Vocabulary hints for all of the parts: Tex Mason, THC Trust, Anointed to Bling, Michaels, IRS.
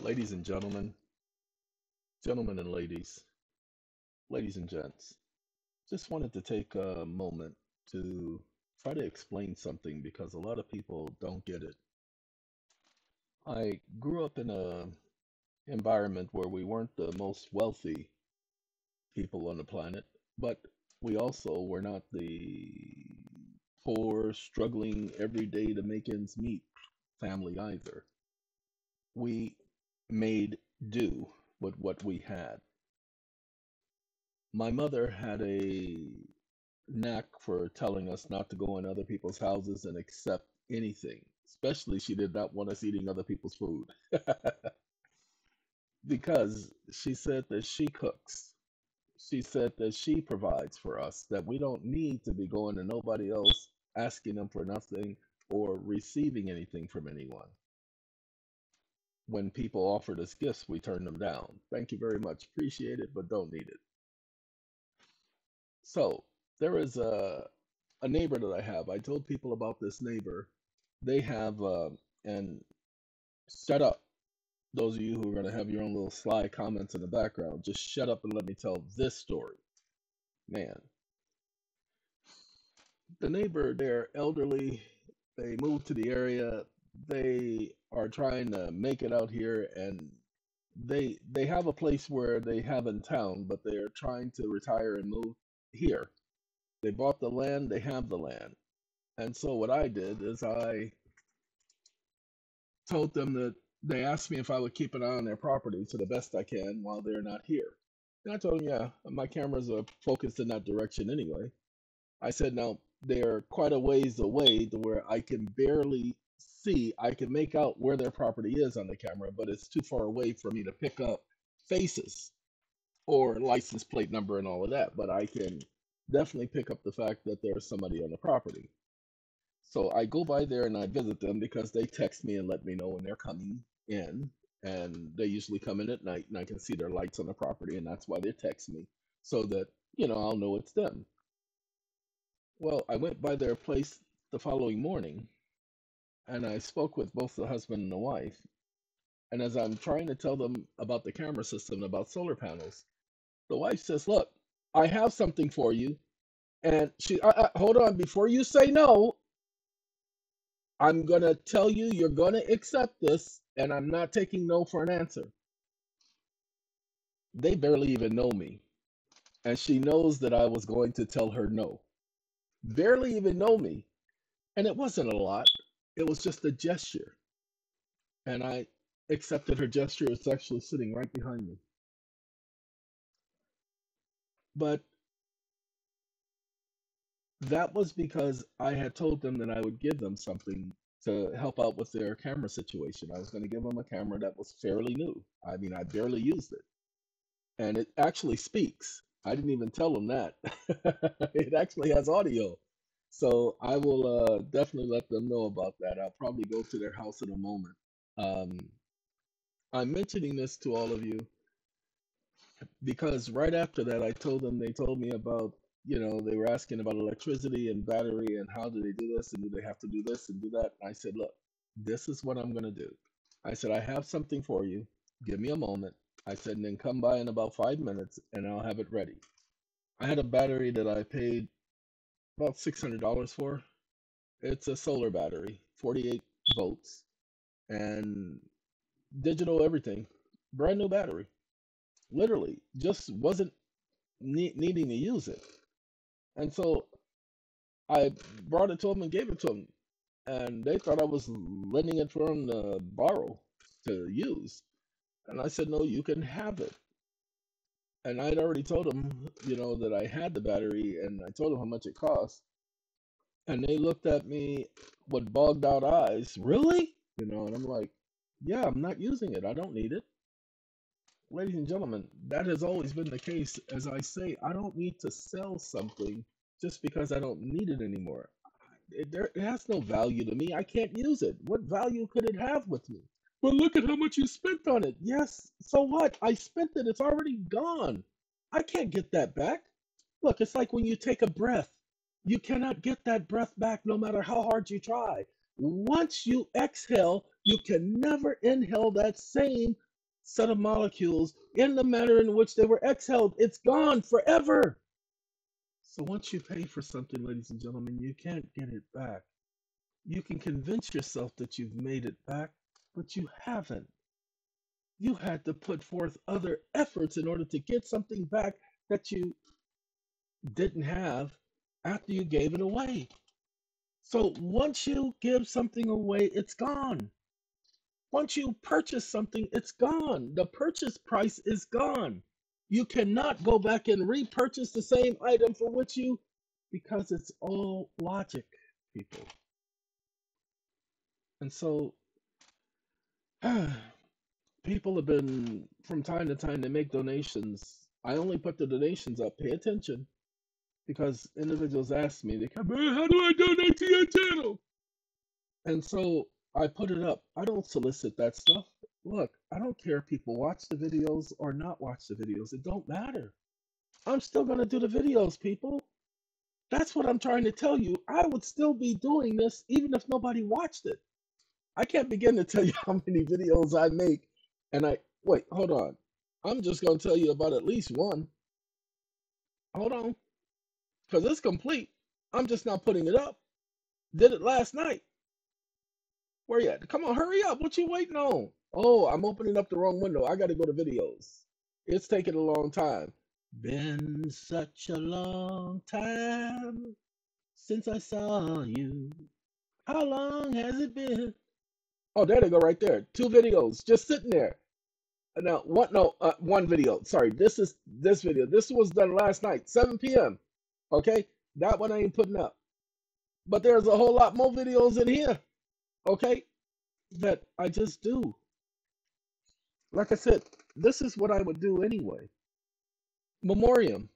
Ladies and gentlemen, gentlemen and ladies, ladies and gents, just wanted to take a moment to try to explain something because a lot of people don't get it. I grew up in an environment where we weren't the most wealthy people on the planet, but we also were not the poor, struggling every day to make ends meet family either. We made do with what we had. My mother had a knack for telling us not to go in other people's houses and accept anything. Especially, she did not want us eating other people's food. Because she said that she cooks. She said that she provides for us, that we don't need to be going to nobody else, asking them for nothing or receiving anything from anyone. When people offered us gifts, we turned them down. Thank you very much. Appreciate it, but don't need it. So there is a neighbor that I have. I told people about this neighbor. They have and shut up. Those of you who are going to have your own little sly comments in the background, just shut up and let me tell this story. Man. The neighbor, they're elderly. They moved to the area. They are trying to make it out here, and they have a place where they have in town, but they're trying to retire and move here. They bought the land. They have the land. And so what I did is I told them that they asked me if I would keep an eye on their property to the best I can while they're not here. And I told them, yeah, my cameras are focused in that direction anyway. I said, now, they're quite a ways away to where I can barely see. I can make out where their property is on the camera, but it's too far away for me to pick up faces or license plate number and all of that. But I can definitely pick up the fact that there's somebody on the property. So I go by there and I visit them because they text me and let me know when they're coming in, and they usually come in at night, and I can see their lights on the property, and that's why they text me, so that, you know, I'll know it's them. Well, I went by their place the following morning, and I spoke with both the husband and the wife, and as I'm trying to tell them about the camera system and about solar panels, the wife says, look, I have something for you, and she, hold on, before you say no, I'm going to tell you, you're going to accept this, and I'm not taking no for an answer. They barely even know me, and she knows that I was going to tell her no. Barely even know me, and it wasn't a lot. It was just a gesture, and I accepted her gesture. It's actually sitting right behind me. But that was because I had told them that I would give them something to help out with their camera situation. I was going to give them a camera that was fairly new. I mean, I barely used it. And it actually speaks. I didn't even tell them that. It actually has audio. So I will definitely let them know about that. I'll probably go to their house in a moment. I'm mentioning this to all of you because right after that, I told them, they told me about, you know, they were asking about electricity and battery and how do they do this and do they have to do this and do that. And I said, look, this is what I'm going to do. I said, I have something for you. Give me a moment. I said, and then come by in about 5 minutes and I'll have it ready. I had a battery that I paid about $600 for. It's a solar battery, 48 volts and digital everything. Brand new battery. Literally just wasn't needing to use it. And so I brought it to them and gave it to them. And they thought I was lending it for them to borrow, to use. And I said, no, you can have it. And I had already told them, you know, that I had the battery and I told them how much it cost. And they looked at me with bogged out eyes, really? You know, and I'm like, yeah, I'm not using it. I don't need it. Ladies and gentlemen, that has always been the case. As I say, I don't need to sell something just because I don't need it anymore. It has no value to me. I can't use it. What value could it have with me? Well, look at how much you spent on it. Yes, so what? I spent it. It's already gone. I can't get that back. Look, it's like when you take a breath. You cannot get that breath back no matter how hard you try. Once you exhale, you can never inhale that same set of molecules in the manner in which they were exhaled. It's gone forever. So once you pay for something, ladies and gentlemen, you can't get it back. You can convince yourself that you've made it back, but you haven't. You had to put forth other efforts in order to get something back that you didn't have after you gave it away. So once you give something away, it's gone. Once you purchase something, it's gone. The purchase price is gone. You cannot go back and repurchase the same item for which you, because it's all logic, people. And so, people have been, from time to time, they make donations. I only put the donations up. Pay attention. Because individuals ask me, they come, how do I donate to your channel? And so I put it up. I don't solicit that stuff. Look, I don't care if people watch the videos or not watch the videos. It don't matter. I'm still going to do the videos, people. That's what I'm trying to tell you. I would still be doing this even if nobody watched it. I can't begin to tell you how many videos I make. And wait, hold on. I'm just going to tell you about at least one. Hold on. Because it's complete. I'm just not putting it up. Did it last night. Where you at? Come on, hurry up. What you waiting on? Oh, I'm opening up the wrong window. I got to go to videos. It's taking a long time. Been such a long time since I saw you. How long has it been? Oh, there they go right there. Two videos just sitting there. Now, what? No, one video. Sorry, this is this video. This was done last night, 7 p.m. Okay, that one I ain't putting up. But there's a whole lot more videos in here, okay, that I just do. Like I said, this is what I would do anyway. Memoriam.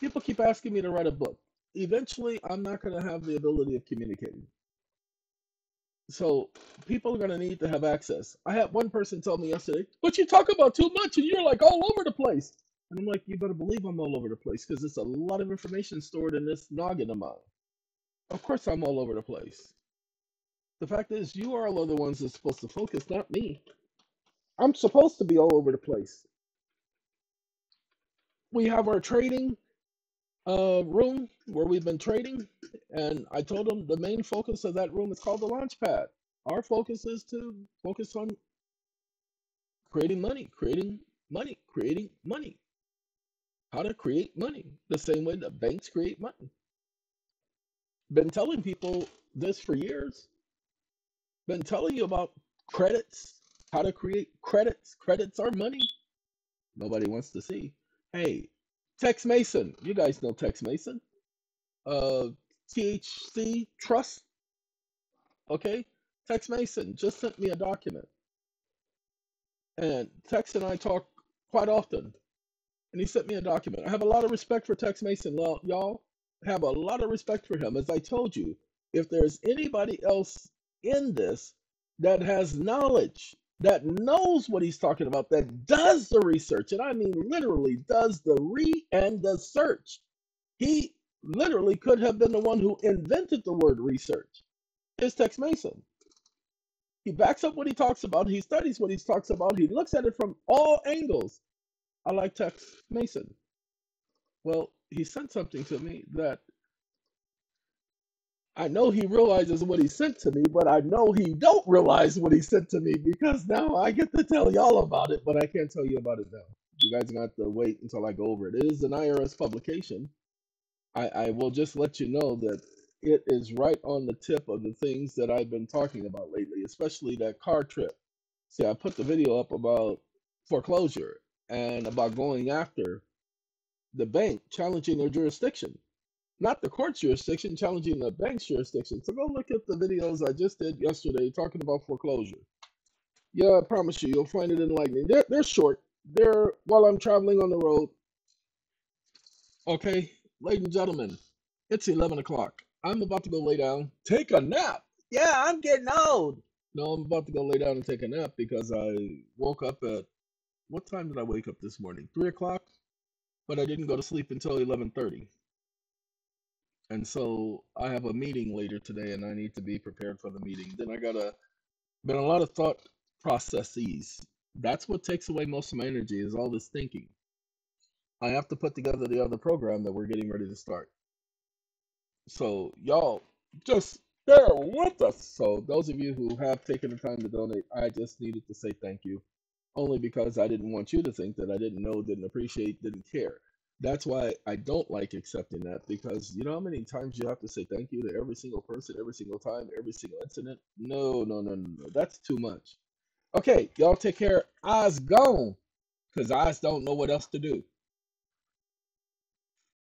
People keep asking me to write a book. Eventually, I'm not going to have the ability of communicating. So people are going to need to have access. I had one person tell me yesterday, but you talk about too much and you're like all over the place. And I'm like, you better believe I'm all over the place because there's a lot of information stored in this noggin of mine. Of course, I'm all over the place. The fact is, you are all the ones that's supposed to focus, not me. I'm supposed to be all over the place. We have our trading room where we've been trading, and I told them the main focus of that room is called the launch pad. Our focus is to focus on creating money, creating money, creating money. How to create money the same way that banks create money. Been telling people this for years. Been telling you about credits, how to create credits. Credits are money. Nobody wants to see. Hey, Tex Mason, you guys know Tex Mason. THC Trust. Okay, Tex Mason just sent me a document. And Tex and I talk quite often. And he sent me a document. I have a lot of respect for Tex Mason, y'all. Have a lot of respect for him. As I told you, if there's anybody else in this that has knowledge, that knows what he's talking about, that does the research, and I mean literally does the search. He literally could have been the one who invented the word research. It's Tex Mason. He backs up what he talks about. He studies what he talks about. He looks at it from all angles. I like Tex Mason. Well, he sent something to me that I know he realizes what he sent to me, but I know he don't realize what he sent to me because now I get to tell y'all about it, but I can't tell you about it now. You guys are going to have to wait until I go over it. It is an IRS publication. I will just let you know that it is right on the tip of the things that I've been talking about lately, especially that car trip. See, I put the video up about foreclosure and about going after the bank, challenging their jurisdiction. Not the court's jurisdiction, challenging the bank's jurisdiction. So go look at the videos I just did yesterday talking about foreclosure. Yeah, I promise you, you'll find it enlightening. They're short. They're while I'm traveling on the road. Okay, ladies and gentlemen, it's 11 o'clock. I'm about to go lay down, take a nap. Yeah, I'm getting old. No, I'm about to go lay down and take a nap because I woke up at, what time did I wake up this morning? 3 o'clock, but I didn't go to sleep until 11:30. And so I have a meeting later today and I need to be prepared for the meeting. Then I got to been a lot of thought processes. That's what takes away most of my energy, is all this thinking. I have to put together the other program that we're getting ready to start. So y'all just bear with us. So those of you who have taken the time to donate, I just needed to say thank you, only because I didn't want you to think that I didn't know, didn't appreciate, didn't care. That's why I don't like accepting that, because you know how many times you have to say thank you to every single person, every single time, every single incident? No. That's too much. Okay, y'all take care. I's gone, because I don't know what else to do.